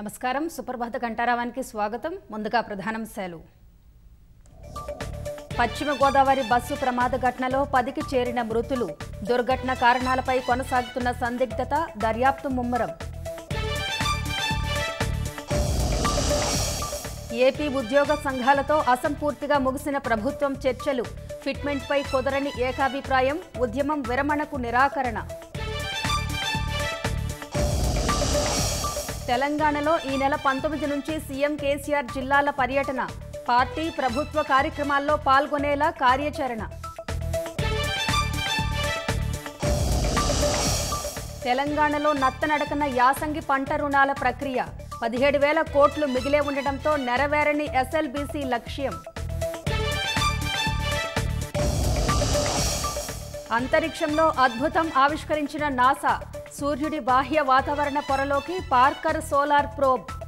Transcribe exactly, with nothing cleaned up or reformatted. నమస్కారం సుప్రభాత గంటారావానికి స్వాగతం ముందుగా ప్రధానాంశాలు పశ్చిమ గోదావరి బస్సు ప్రమాద ఘటనలో పదికి చేరిన మృతులు దుర్ఘటన కారణాలపై కొనసాగుతున్న సందిగ్ధత దర్యాప్తు ముమ్మరం ఏపీ ఉద్యోగ సంఘాలతో అసంపూర్తిగా ముగిసిన ప్రభుత్వం చర్చలు ఫిట్మెంట్పై కుదరని ఏకాభిప్రాయం ఉద్యమం విరమణకు నిరాకరణ తెలంగాణలో ఈ నెల పంతొమ్మిది నుంచి సీఎం కేసీఆర్ జిల్లాల పర్యటన పార్టీ ప్రభుత్వ కార్యక్రమాల్లో పాల్గొనేలా కార్యాచరణ తెలంగాణలో నత్తనడకన యాసంగి పంట రుణాల ప్రక్రియ పదిహేడు వేల కోట్లు మిగిలే ఉండటంతో నెరవేరని ఎస్ఎల్బీసీ లక్ష్యం అంతరిక్షంలో అద్భుతం ఆవిష్కరించిన నాసా సూర్యుడి బాహ్య వాతావరణ పొరలోకి పార్కర్ సోలార్ ప్రోబ్